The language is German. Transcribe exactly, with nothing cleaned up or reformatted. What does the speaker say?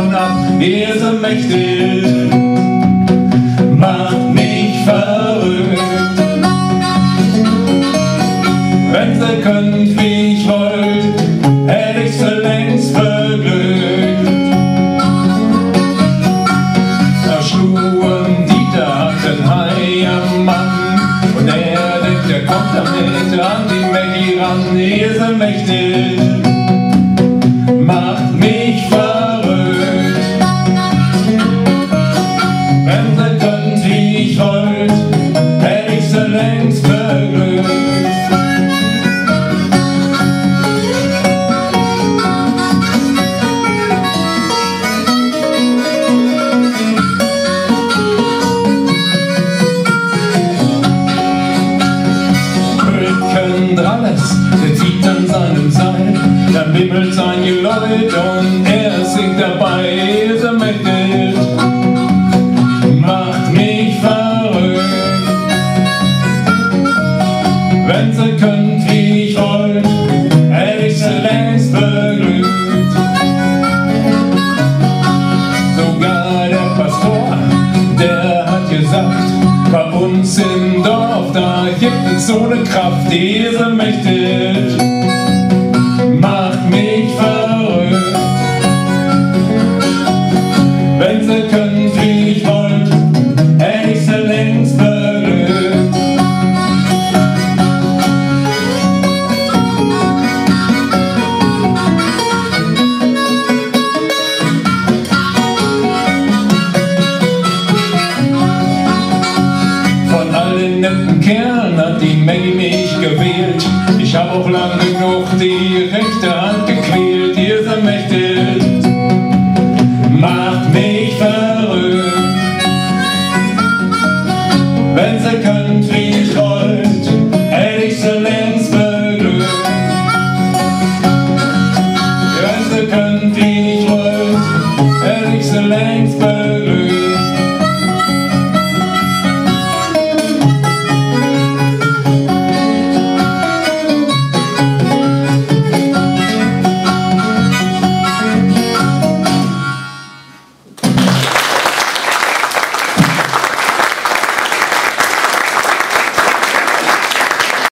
und ab, ihr seid mächtig, macht mich verrückt. Wenn ihr könnt, wie ich wollt, hätte ich schon längst verglückt. Da schlugen Dieter den Hai am Mann und er denkt, er kommt damit an die Maggie ran, ihr seid mächtig. Der zieht an seinem Seil, dann wimmelt sein Geläut und er singt dabei, ihr seid mächtig, macht mich verrückt. Wenn ihr könnt, wie ich wollt, hätte ich sie längst verglückt. Sogar der Pastor, der hat gesagt, bei uns im Dorf, da gibt es so eine Kraft, ihr seid mächtig, macht mich verrückt. Wenn ihr könnt, wie ich wollt, hätte ich sie längst verrückt. Kerl hat die Maggie mich gewählt. Ich hab auch lang genug die rechte Hand